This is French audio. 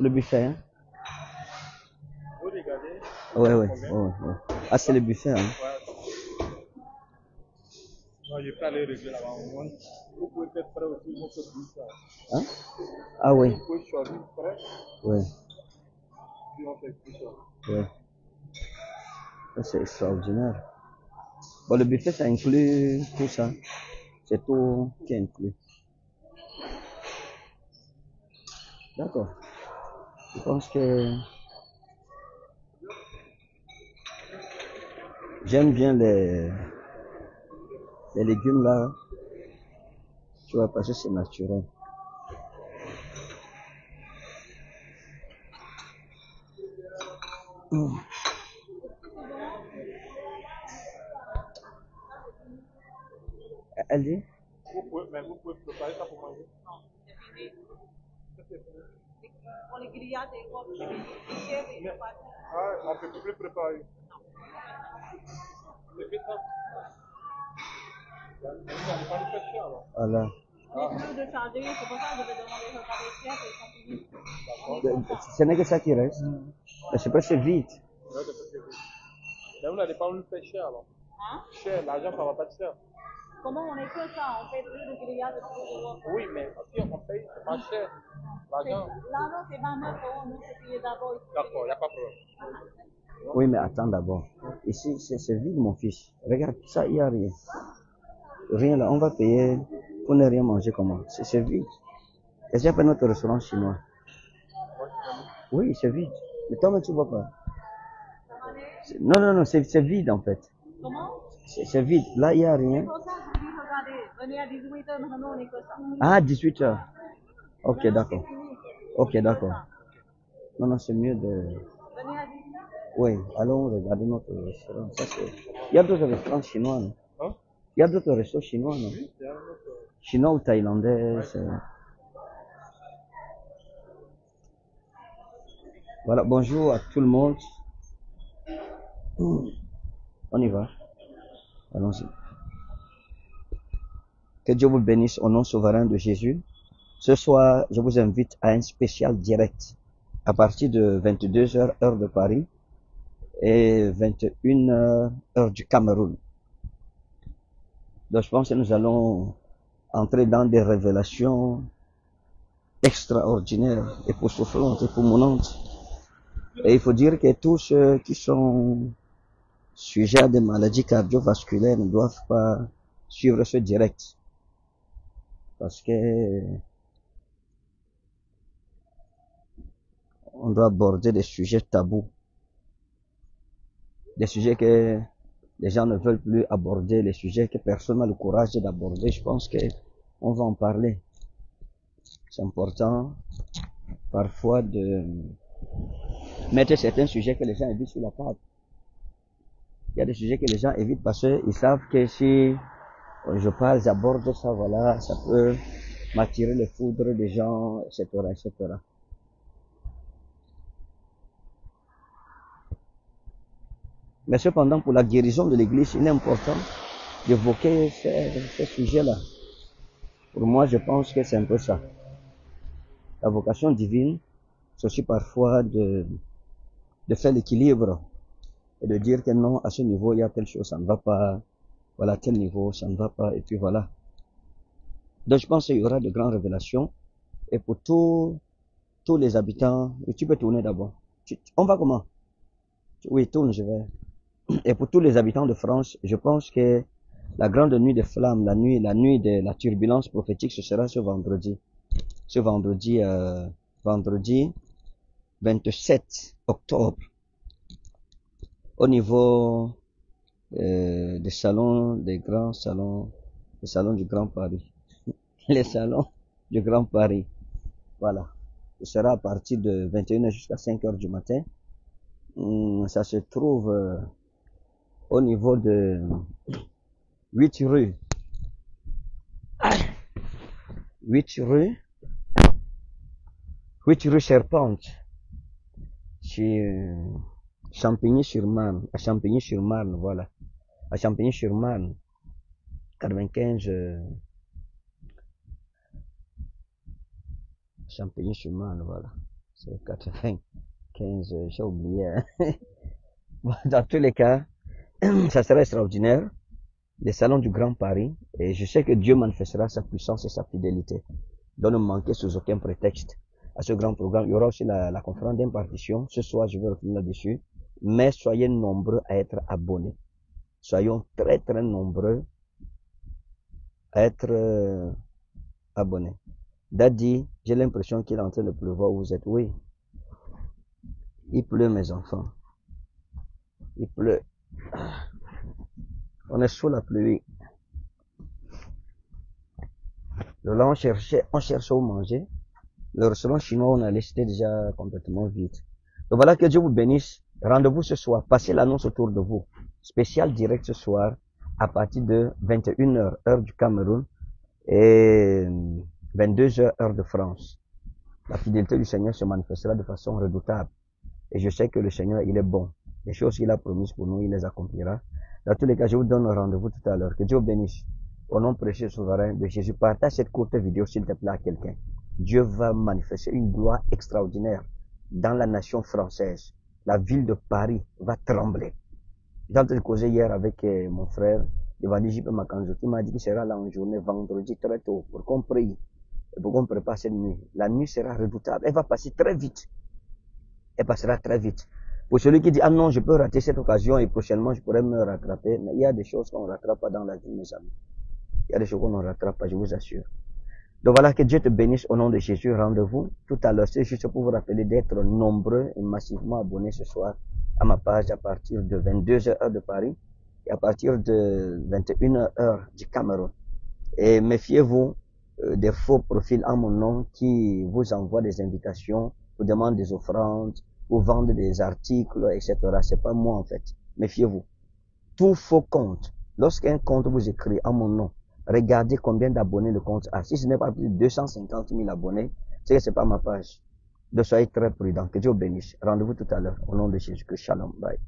Le buffet, hein? Vous regardez? Ouais, ouais, ouais, ouais. Ah, c'est le buffet, hein? Ouais. Non, je peux aller régler là-bas. Vous pouvez faire prêt aussi votre buffet. Hein? Ah, oui. Vous pouvez choisir prêt. Ouais. Puis on fait plus ça. Ouais. Ça, c'est extraordinaire. Bon, le buffet, ça inclut tout ça. C'est tout qui est inclus. D'accord. Je pense que j'aime bien les légumes là, tu vois, parce que c'est naturel. Elle dit? Vous pouvez préparer ça pour manger? On les grillade et on les grillade et on peut plus les préparer. C'est fait ça. On ne peut pas les faire alors. Voilà. Les trucs de changer, c'est pour ça que je vais demander à les faire et ils sont finis. Ce n'est que ça qui reste. Je ne sais pas, c'est vite. Oui, c'est vite. Mais vous n'allez pas nous faire cher alors. Hein? Cher, l'argent, ça ne va pas te faire. Comment on est que ça? On fait plus de grillade et oui, mais si on paye, c'est pas cher. Là, non, c'est maman pour nous, c'est payé d'abord. D'accord, il n'y a pas de problème. Oui, mais attends d'abord. Ici, c'est vide, mon fils. Regarde, ça, il n'y a rien. Rien là, on va payer pour ne rien manger comment? C'est vide. Est-ce qu'il n'y a pas notre restaurant chinois? Oui, c'est vide. Mais toi, mais tu ne vois pas. Non, non, non, c'est vide en fait. Comment? C'est vide. Là, il n'y a rien. Venez à 18h, maintenant on est comme ça. Ah, 18h. Ok, d'accord. Ok, d'accord. Non, non, c'est mieux de... Oui, allons regarder notre restaurant. Ça, il y a d'autres restaurants chinois, non? Hein? Il y a d'autres restos chinois, non? Oui, il y a d'autres... Chinois ou thaïlandais, ouais. Voilà, bonjour à tout le monde. On y va. Allons-y. Que Dieu vous bénisse au nom souverain de Jésus. Ce soir, je vous invite à un spécial direct à partir de 22h heure de Paris et 21h heure du Cameroun. Donc je pense que nous allons entrer dans des révélations extraordinaires, époustouflantes, époumonantes. Et il faut dire que tous ceux qui sont sujets à des maladies cardiovasculaires ne doivent pas suivre ce direct. Parce que on doit aborder des sujets tabous, des sujets que les gens ne veulent plus aborder, les sujets que personne n'a le courage d'aborder. Je pense qu'on va en parler. C'est important parfois de mettre certains sujets que les gens évitent sur la table. Il y a des sujets que les gens évitent parce qu'ils savent que si je parle, j'aborde ça, voilà, ça peut m'attirer les foudres des gens, etc., etc. Mais cependant, pour la guérison de l'Église, il est important d'évoquer ce sujet-là. Pour moi, je pense que c'est un peu ça. La vocation divine, c'est aussi parfois de faire l'équilibre et de dire que non, à ce niveau, il y a telle chose, ça ne va pas. Voilà, tel niveau, ça ne va pas. Et puis voilà. Donc, je pense qu'il y aura de grandes révélations. Et pour tous les habitants, tu peux tourner d'abord. On va comment? Oui, tourne, je vais. Et pour tous les habitants de France, je pense que la grande nuit des flammes, la nuit de la turbulence prophétique, ce sera ce vendredi. Ce vendredi 27 octobre. Au niveau des salons, des grands salons, les salons du Grand Paris. Les salons du Grand Paris. Voilà. Ce sera à partir de 21h jusqu'à 5h du matin. Ça se trouve au niveau de 8 rues 8 rue Serpente, chez Champigny-sur-Marne, à Champigny-sur-Marne, voilà, à Champigny-sur-Marne, 95, Champigny-sur-Marne, voilà, c'est 95, j'ai oublié, hein. Dans tous les cas, ça sera extraordinaire, les salons du Grand Paris, et je sais que Dieu manifestera sa puissance et sa fidélité, de ne manquer sous aucun prétexte à ce grand programme. Il y aura aussi la conférence d'impartition, ce soir je vais revenir là-dessus, mais soyez nombreux à être abonnés, soyons très très nombreux à être abonnés. Daddy, j'ai l'impression qu'il est en train de pleuvoir où vous êtes. Oui, il pleut mes enfants, il pleut. On est sous la pluie. Donc là, on cherchait où manger. Le restaurant chinois, on allait, c'était déjà complètement vide. Donc voilà, que Dieu vous bénisse. Rendez-vous ce soir. Passez l'annonce autour de vous. Spécial direct ce soir à partir de 21h, heure du Cameroun, et 22h, heure de France. La fidélité du Seigneur se manifestera de façon redoutable. Et je sais que le Seigneur, il est bon. Les choses qu'il a promises pour nous, il les accomplira. Dans tous les cas, je vous donne rendez-vous tout à l'heure. Que Dieu bénisse. Au nom précieux souverain de Jésus, partage cette courte vidéo, s'il te plaît, à quelqu'un. Dieu va manifester une gloire extraordinaire dans la nation française. La ville de Paris va trembler. J'ai causé hier avec mon frère, l'évangile Macanjo, qui m'a dit qu'il sera là en journée, vendredi, très tôt, pour qu'on prie, pour qu'on prépare cette nuit. La nuit sera redoutable. Elle va passer très vite. Elle passera très vite. Pour celui qui dit, ah non, je peux rater cette occasion et prochainement je pourrais me rattraper, mais il y a des choses qu'on ne rattrape pas dans la vie, mes amis. Il y a des choses qu'on ne rattrape pas, je vous assure. Donc voilà, que Dieu te bénisse au nom de Jésus. Rendez-vous tout à l'heure. C'est juste pour vous rappeler d'être nombreux et massivement abonnés ce soir à ma page à partir de 22h heure de Paris et à partir de 21h heure du Cameroun. Et méfiez-vous des faux profils en mon nom qui vous envoient des invitations, vous demandent des offrandes, ou vendre des articles, etc. C'est pas moi en fait. Méfiez-vous. Tout faux compte. Lorsqu'un compte vous écrit en mon nom, regardez combien d'abonnés le compte a. Si ce n'est pas plus de 250 000 abonnés, c'est que c'est pas ma page. Donc soyez très prudents. Que Dieu bénisse. Rendez-vous tout à l'heure. Au nom de Jésus-Christ. Shalom. Bye.